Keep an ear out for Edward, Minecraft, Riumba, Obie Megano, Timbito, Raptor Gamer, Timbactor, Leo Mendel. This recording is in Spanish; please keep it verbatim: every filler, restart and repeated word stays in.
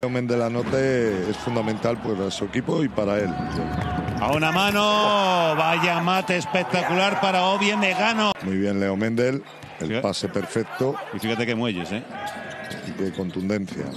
Leo Mendel anote es fundamental para su equipo y para él. A una mano, vaya mate espectacular para Obie Megano. Muy bien Leo Mendel, el pase perfecto. Y fíjate que muelles, ¿eh? Y qué contundencia.